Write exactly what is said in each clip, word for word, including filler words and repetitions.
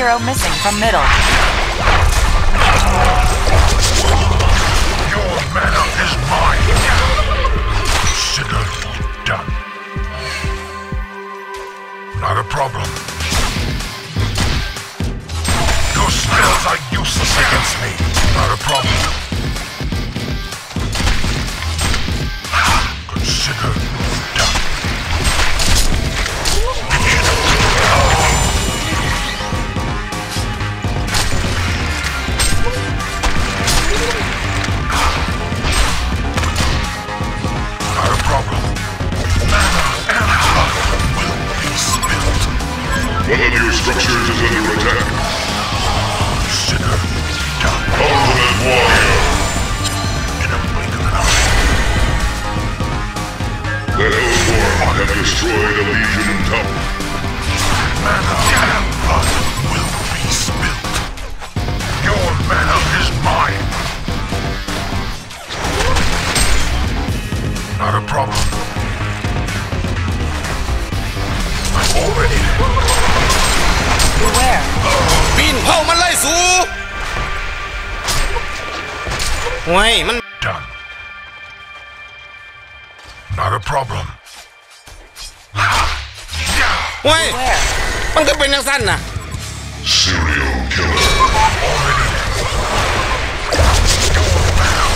hero missing from middle. Your mana is mine. Sigurd, done. Not a problem. Your spells are useless against me. Not a problem. Consider. One of your structures is under attack. Sigurd, done. Ultimate warrior. In a blink of an eye. The Hellborn have destroyed a legion tower. Mana and blood will be spilt. Your mana is mine. Not a problem. I'm already. Beware! Bin Pao Man Lai Su! Wait, man. Done. Not a problem. Wait! Man, it's been a sun. Serial killer. Already. Your man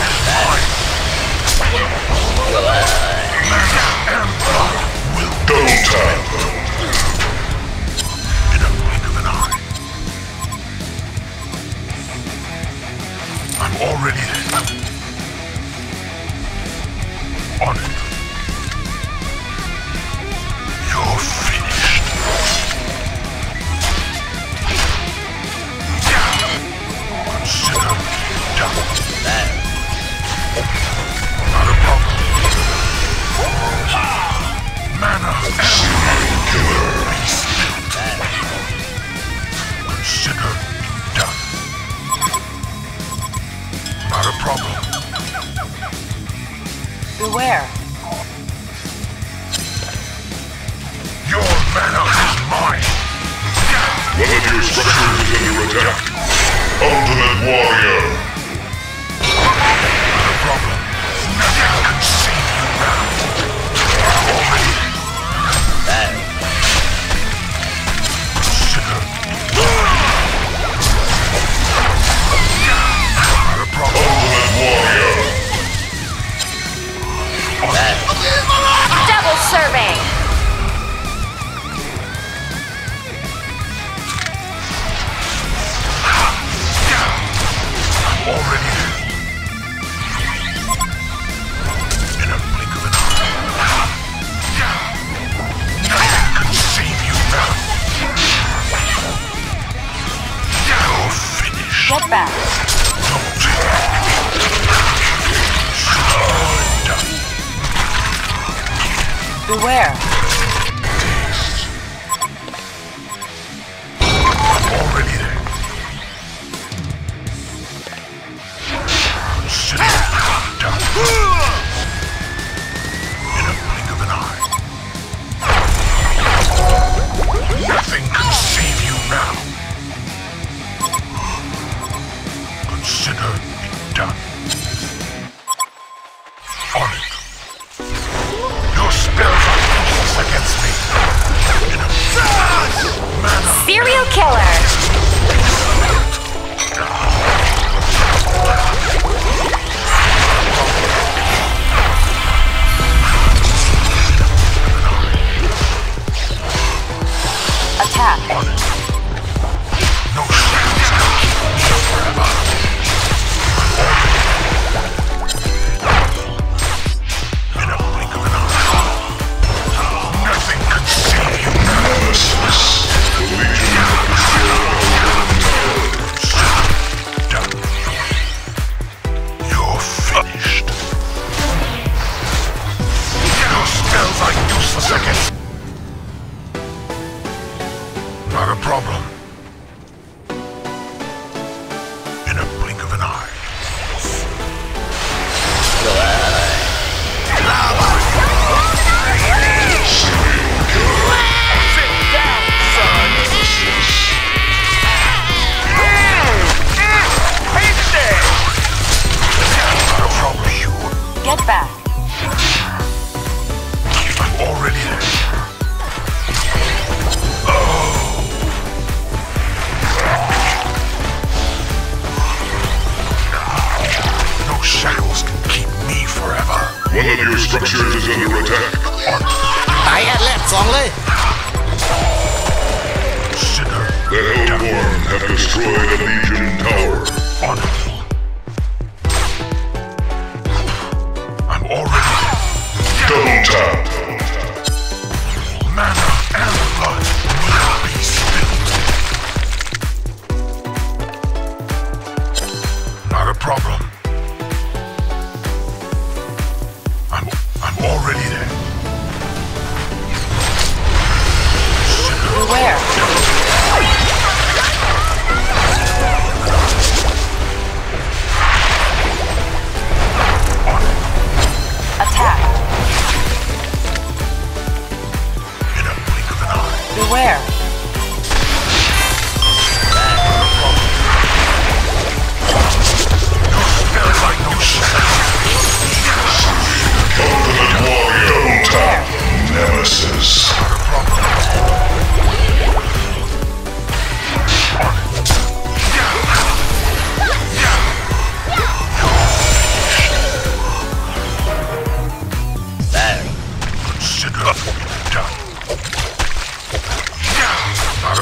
is mine. Mana and blood will go time. Already on it. You're finished. Consider done. Not a problem. Mana and killer. Consider done. Not a problem. Beware. Your mana is mine. One of your structures is under attack. Ultimate warrior. Not a problem. Nothing can save you now. Already. Double serving. I'm already in a blink of an eye. Nothing can save you now. You're finished. Get back. Beware. I'm already there. Consider done. In a blink of an eye. Nothing can save you now. Consider it done. On it. Spells are get back. I'm already there. Oh. No shackles can keep me forever. One of your structures is under attack. I had left, only. Sigurd. The Hellborn have destroyed a Legion tower. On it. Double tap! Mana and blood will be spilled. Not a problem. I'm... I'm already there. Beware! Attack! Beware! Ultimate Warrior Tap Nemesis.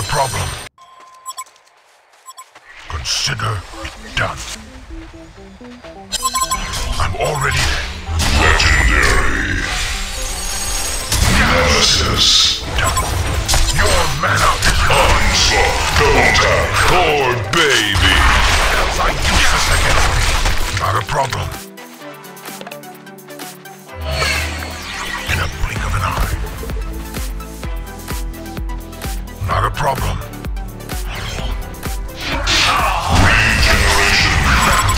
Problem. Consider it done. I'm already there. Legendary. Nemesis. Your mana is onslaught. Contact. Poor baby. Hell's like useless against me. Not a problem. In a blink of an eye. Not a problem. Regeneration.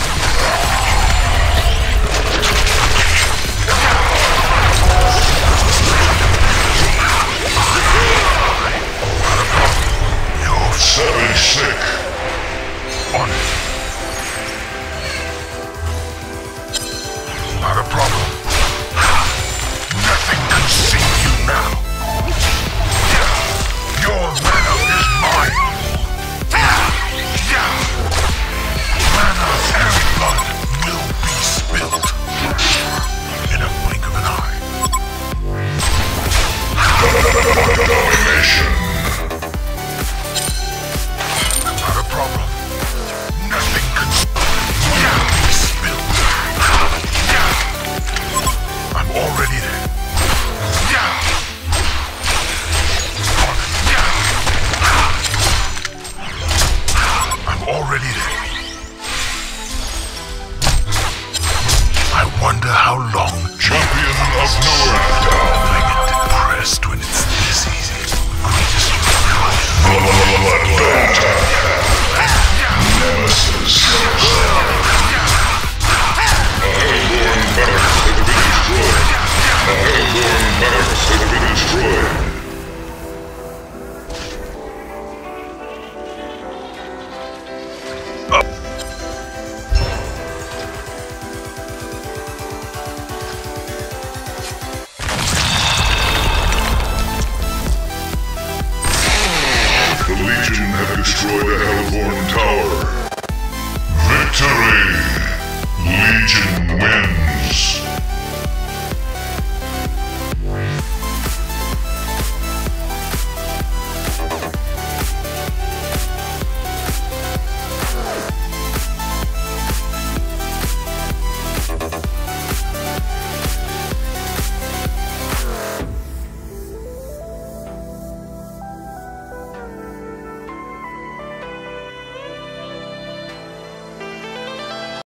Not a problem. You're seven sick. On it. Not a problem. Nothing can save you now. Your mana is mine! Mana and blood will be spilled in a blink of an eye. Domination! Not a problem. Nothing can be spilled. I'm already there. Already there. I wonder how long Champion of North I get depressed when it's this easy. Greatest you Nemesis.